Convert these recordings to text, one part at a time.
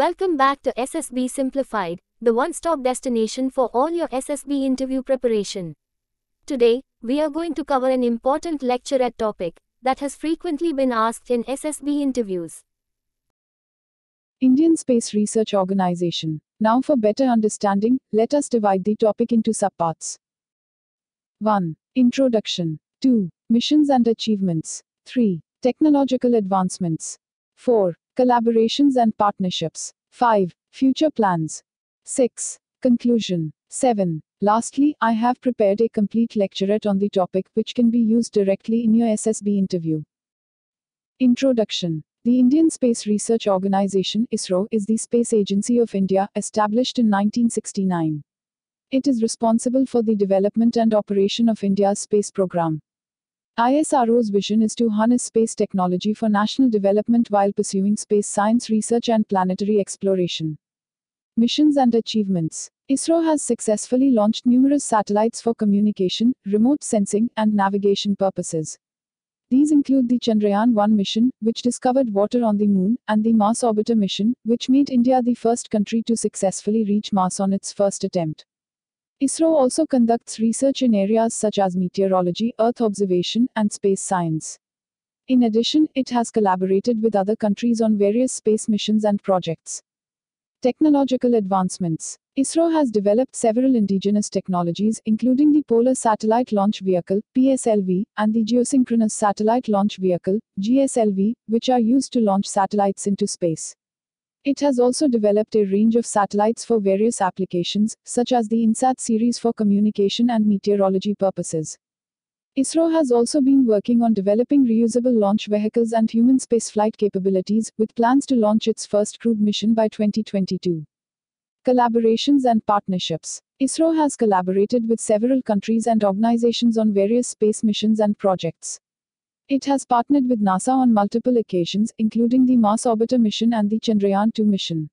Welcome back to SSB Simplified, the one-stop destination for all your SSB interview preparation. Today, we are going to cover an important lecture at topic that has frequently been asked in SSB interviews. Indian Space Research Organization. Now for better understanding, let us divide the topic into subparts. 1. Introduction. 2. Missions and achievements. 3. Technological advancements. 4. Collaborations and partnerships. 5. Future plans. 6. Conclusion. 7. Lastly, I have prepared a complete lecturette on the topic which can be used directly in your SSB interview. Introduction. The Indian Space Research Organization (ISRO) is the Space Agency of India, established in 1969. It is responsible for the development and operation of India's space program. ISRO's vision is to harness space technology for national development while pursuing space science research and planetary exploration. Missions and achievements. ISRO has successfully launched numerous satellites for communication, remote sensing, and navigation purposes. These include the Chandrayaan-1 mission, which discovered water on the moon, and the Mars Orbiter Mission, which made India the first country to successfully reach Mars on its first attempt. ISRO also conducts research in areas such as meteorology, Earth observation, and space science. In addition, it has collaborated with other countries on various space missions and projects. Technological advancements. ISRO has developed several indigenous technologies, including the Polar Satellite Launch Vehicle, PSLV, and the Geosynchronous Satellite Launch Vehicle, GSLV, which are used to launch satellites into space. It has also developed a range of satellites for various applications, such as the INSAT series for communication and meteorology purposes. ISRO has also been working on developing reusable launch vehicles and human spaceflight capabilities, with plans to launch its first crewed mission by 2022. Collaborations and partnerships. ISRO has collaborated with several countries and organizations on various space missions and projects. It has partnered with NASA on multiple occasions, including the Mars Orbiter Mission and the Chandrayaan-2 mission.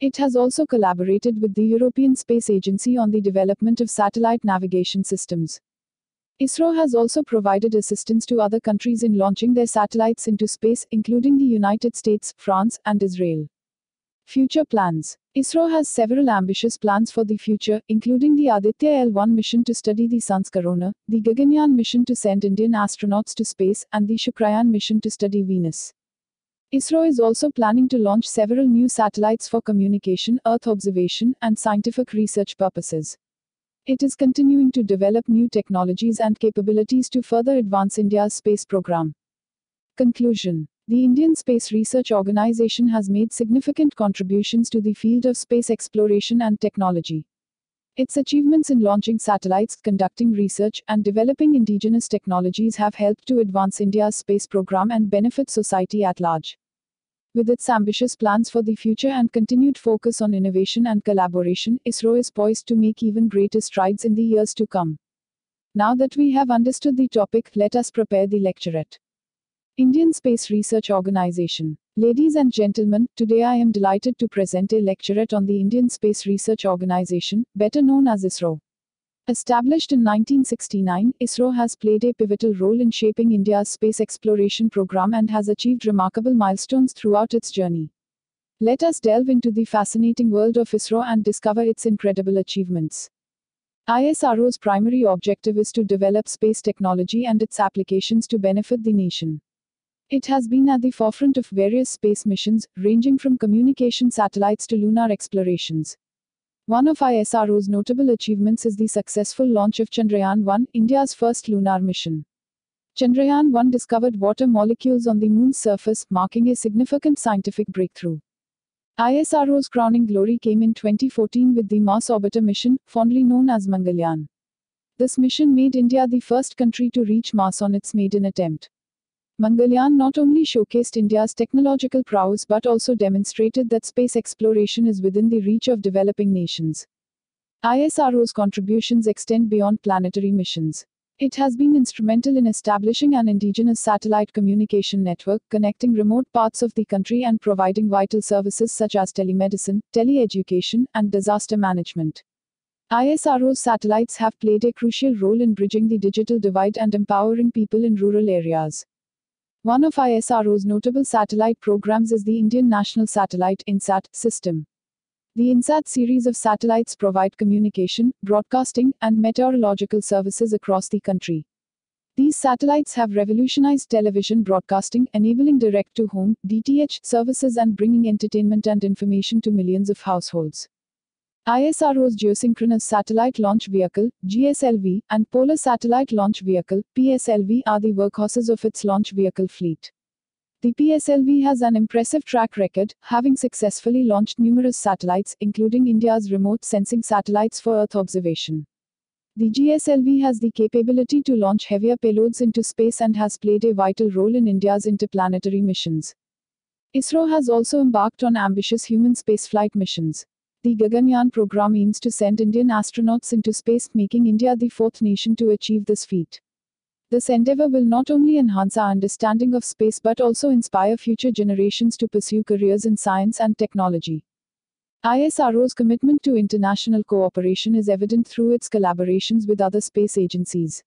It has also collaborated with the European Space Agency on the development of satellite navigation systems. ISRO has also provided assistance to other countries in launching their satellites into space, including the United States, France, and Israel. Future plans. ISRO has several ambitious plans for the future, including the Aditya L1 mission to study the sun's corona, the Gaganyaan mission to send Indian astronauts to space, and the Shukrayaan mission to study Venus. ISRO is also planning to launch several new satellites for communication, Earth observation, and scientific research purposes. It is continuing to develop new technologies and capabilities to further advance India's space program. Conclusion. The Indian Space Research Organization has made significant contributions to the field of space exploration and technology. Its achievements in launching satellites, conducting research, and developing indigenous technologies have helped to advance India's space program and benefit society at large. With its ambitious plans for the future and continued focus on innovation and collaboration, ISRO is poised to make even greater strides in the years to come. Now that we have understood the topic, let us prepare the lecturette. Indian Space Research Organization. Ladies and gentlemen, today I am delighted to present a lecturette on the Indian Space Research Organization, better known as ISRO. Established in 1969, ISRO has played a pivotal role in shaping India's space exploration program and has achieved remarkable milestones throughout its journey. Let us delve into the fascinating world of ISRO and discover its incredible achievements. ISRO's primary objective is to develop space technology and its applications to benefit the nation. It has been at the forefront of various space missions, ranging from communication satellites to lunar explorations. One of ISRO's notable achievements is the successful launch of Chandrayaan-1, India's first lunar mission. Chandrayaan-1 discovered water molecules on the moon's surface, marking a significant scientific breakthrough. ISRO's crowning glory came in 2014 with the Mars Orbiter Mission, fondly known as Mangalyaan. This mission made India the first country to reach Mars on its maiden attempt. Mangalyaan not only showcased India's technological prowess but also demonstrated that space exploration is within the reach of developing nations. ISRO's contributions extend beyond planetary missions. It has been instrumental in establishing an indigenous satellite communication network, connecting remote parts of the country and providing vital services such as telemedicine, tele-education, and disaster management. ISRO's satellites have played a crucial role in bridging the digital divide and empowering people in rural areas. One of ISRO's notable satellite programs is the Indian National Satellite (INSAT) system. The INSAT series of satellites provide communication, broadcasting, and meteorological services across the country. These satellites have revolutionized television broadcasting, enabling direct-to-home (DTH) services and bringing entertainment and information to millions of households. ISRO's Geosynchronous Satellite Launch Vehicle (GSLV) and Polar Satellite Launch Vehicle (PSLV) are the workhorses of its launch vehicle fleet. The PSLV has an impressive track record, having successfully launched numerous satellites, including India's remote sensing satellites for Earth observation. The GSLV has the capability to launch heavier payloads into space and has played a vital role in India's interplanetary missions. ISRO has also embarked on ambitious human spaceflight missions. The Gaganyaan program aims to send Indian astronauts into space, making India the fourth nation to achieve this feat. This endeavor will not only enhance our understanding of space but also inspire future generations to pursue careers in science and technology. ISRO's commitment to international cooperation is evident through its collaborations with other space agencies.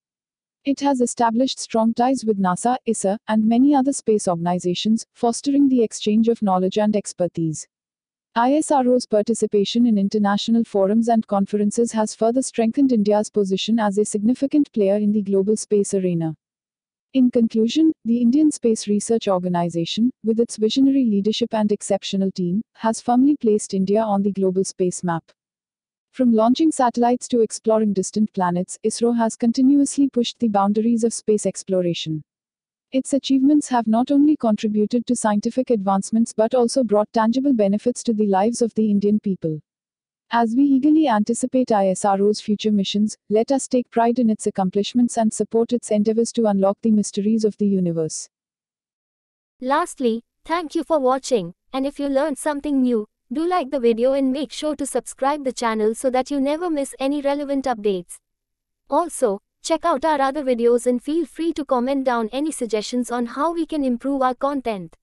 It has established strong ties with NASA, ESA, and many other space organizations, fostering the exchange of knowledge and expertise. ISRO's participation in international forums and conferences has further strengthened India's position as a significant player in the global space arena. In conclusion, the Indian Space Research Organisation, with its visionary leadership and exceptional team, has firmly placed India on the global space map. From launching satellites to exploring distant planets, ISRO has continuously pushed the boundaries of space exploration. Its achievements have not only contributed to scientific advancements but also brought tangible benefits to the lives of the Indian people. As we eagerly anticipate ISRO's future missions, let us take pride in its accomplishments and support its endeavors to unlock the mysteries of the universe. Lastly, thank you for watching, and if you learned something new, do like the video and make sure to subscribe the channel so that you never miss any relevant updates. Also, check out our other videos and feel free to comment down any suggestions on how we can improve our content.